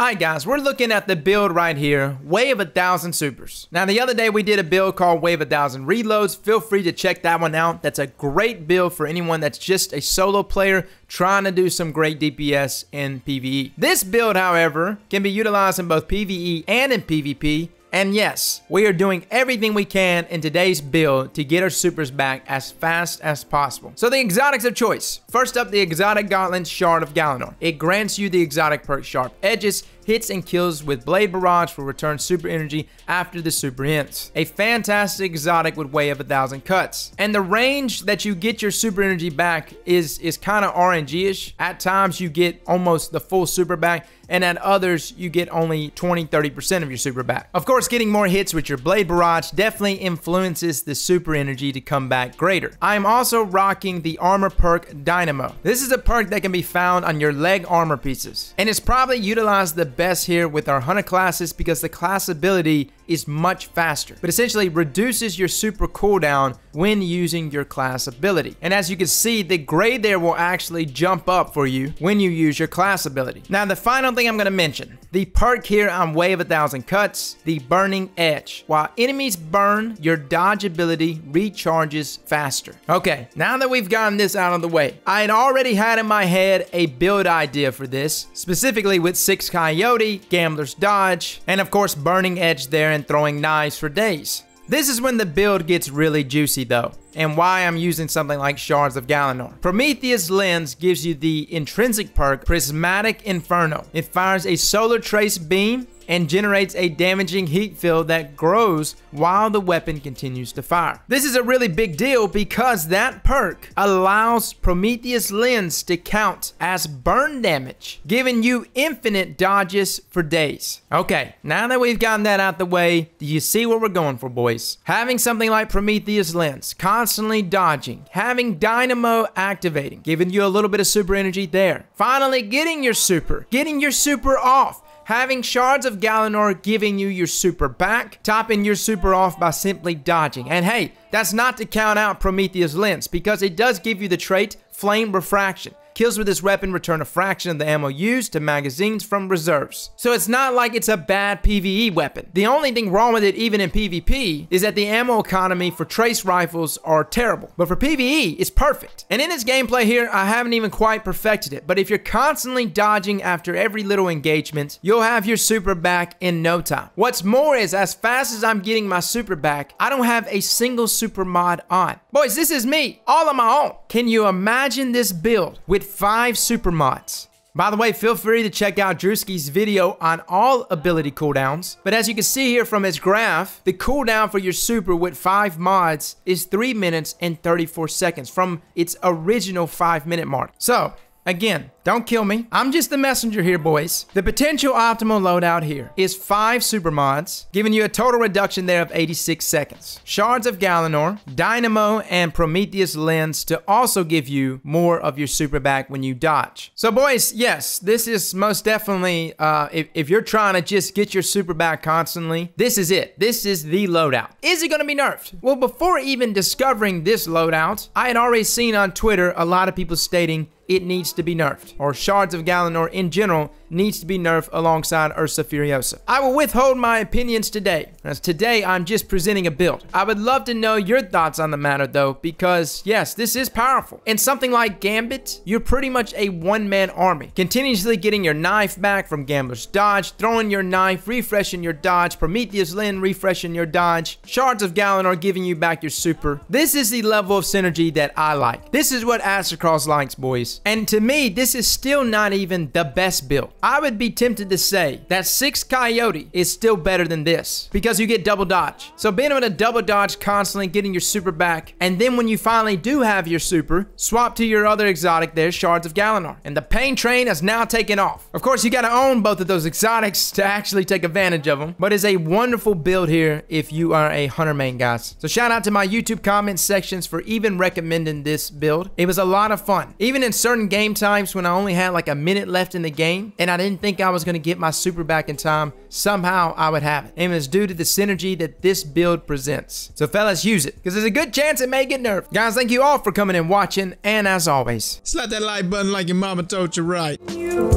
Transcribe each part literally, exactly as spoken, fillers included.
Alright guys, we're looking at the build right here, Way of a Thousand Supers. Now the other day we did a build called Way of a Thousand Reloads. Feel free to check that one out. That's a great build for anyone that's just a solo player trying to do some great D P S in PvE. This build, however, can be utilized in both PvE and in PvP. And yes, we are doing everything we can in today's build to get our supers back as fast as possible. So the exotics of choice. First up, the exotic gauntlet Shard of Galanor. It grants you the exotic perk Sharp Edges, hits and kills with Blade Barrage for return super energy after the super ends. A fantastic exotic with Way of a Thousand Cuts. And the range that you get your super energy back is, is kind of R N G-ish. At times you get almost the full super back, and at others you get only twenty, thirty percent of your super back. Of course, getting more hits with your Blade Barrage definitely influences the super energy to come back greater. I am also rocking the armor perk Dynamo. This is a perk that can be found on your leg armor pieces, and it's probably utilized the best here with our hunter classes because the class ability is much faster, but essentially reduces your super cooldown when using your class ability. And as you can see, the grade there will actually jump up for you when you use your class ability. Now the final thing I'm going to mention, the perk here on Way of a Thousand Cuts, the Burning Edge. While enemies burn, your dodge ability recharges faster. Okay, now that we've gotten this out of the way, I had already had in my head a build idea for this, specifically with Six Coyote, Gambler's Dodge, and of course Burning Edge there, and throwing knives for days. This is when the build gets really juicy though, and why I'm using something like Shards of Galanor. Prometheus Lens gives you the intrinsic perk Prismatic Inferno. It fires a solar trace beam and generates a damaging heat field that grows while the weapon continues to fire. This is a really big deal because that perk allows Prometheus Lens to count as burn damage, giving you infinite dodges for days. Okay, now that we've gotten that out the way, do you see where we're going for, boys? Having something like Prometheus Lens, constantly dodging, having Dynamo activating, giving you a little bit of super energy there. Finally getting your super, getting your super off, having Shards of Galanor giving you your super back, topping your super off by simply dodging. And hey, that's not to count out Prometheus Lens, because it does give you the trait Flame Refraction. Kills with this weapon return a fraction of the ammo used to magazines from reserves. So it's not like it's a bad PvE weapon. The only thing wrong with it, even in PvP, is that the ammo economy for trace rifles are terrible. But for PvE, it's perfect. And in this gameplay here, I haven't even quite perfected it. But if you're constantly dodging after every little engagement, you'll have your super back in no time. What's more is, as fast as I'm getting my super back, I don't have a single super mod on. Boys, this is me, all on my own. Can you imagine this build with five super mods? By the way, feel free to check out Drewski's video on all ability cooldowns. But as you can see here from his graph, the cooldown for your super with five mods is three minutes and thirty-four seconds from its original five minute mark. So again, don't kill me. I'm just the messenger here, boys. The potential optimal loadout here is five super mods, giving you a total reduction there of eighty-six seconds. Shards of Galanor, Dynamo, and Prometheus Lens to also give you more of your super back when you dodge. So boys, yes, this is most definitely, uh, if, if you're trying to just get your super back constantly, this is it. This is the loadout. Is it going to be nerfed? Well, before even discovering this loadout, I had already seen on Twitter a lot of people stating it needs to be nerfed, or Shards of Galanor in general needs to be nerfed alongside Ursa Furiosa. I will withhold my opinions today, as today I'm just presenting a build. I would love to know your thoughts on the matter though, because yes, this is powerful. And something like Gambit, you're pretty much a one-man army, continuously getting your knife back from Gambler's Dodge, throwing your knife, refreshing your dodge, Prometheus Lens refreshing your dodge, Shards of Galanor giving you back your super. This is the level of synergy that I like. This is what Aztecross likes, boys. And to me, this is still not even the best build. I would be tempted to say that Six Coyote is still better than this because you get double dodge. So being able to double dodge constantly, getting your super back, and then when you finally do have your super, swap to your other exotic there, Shards of Galanor. And the pain train has now taken off. Of course, you gotta own both of those exotics to actually take advantage of them. But it's a wonderful build here if you are a hunter main, guys. So shout out to my YouTube comment sections for even recommending this build. It was a lot of fun. Even in certain certain game times when I only had like a minute left in the game and I didn't think I was going to get my super back in time, somehow I would have it. And it's due to the synergy that this build presents. So fellas, use it, because there's a good chance it may get nerfed. Guys, thank you all for coming and watching, and as always, slap that like button like your mama told you right. You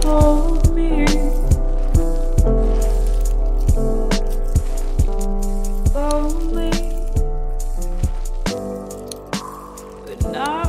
told me. Stop.